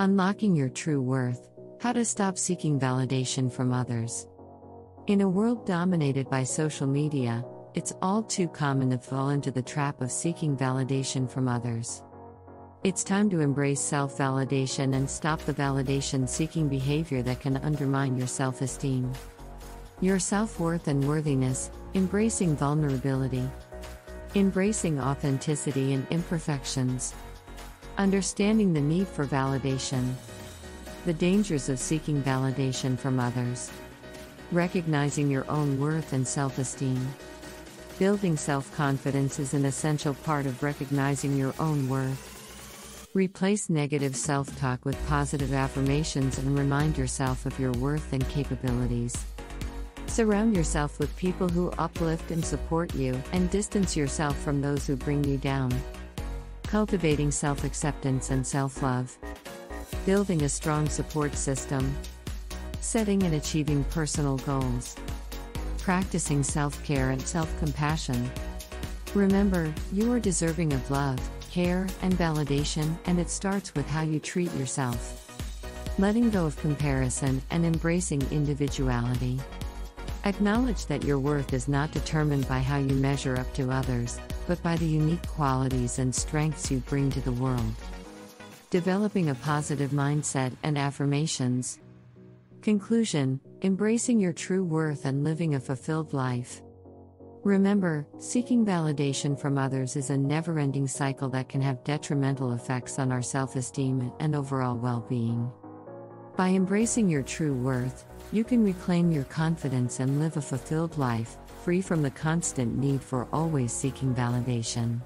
Unlocking your true worth, how to stop seeking validation from others. In a world dominated by social media, it's all too common to fall into the trap of seeking validation from others. It's time to embrace self-validation and stop the validation-seeking behavior that can undermine your self-esteem, your self-worth and worthiness. Embracing vulnerability, embracing authenticity and imperfections. Understanding the need for validation. The dangers of seeking validation from others. Recognizing your own worth and self-esteem. Building self-confidence is an essential part of recognizing your own worth. Replace negative self-talk with positive affirmations and remind yourself of your worth and capabilities. Surround yourself with people who uplift and support you, and distance yourself from those who bring you down. Cultivating self-acceptance and self-love. Building a strong support system. Setting and achieving personal goals. Practicing self-care and self-compassion. Remember, you are deserving of love, care, and validation, and it starts with how you treat yourself. Letting go of comparison and embracing individuality. Acknowledge that your worth is not determined by how you measure up to others, but by the unique qualities and strengths you bring to the world. Developing a positive mindset and affirmations. Conclusion: embracing your true worth and living a fulfilled life. Remember, seeking validation from others is a never-ending cycle that can have detrimental effects on our self-esteem and overall well-being. By embracing your true worth, you can reclaim your confidence and live a fulfilled life, free from the constant need for always seeking validation.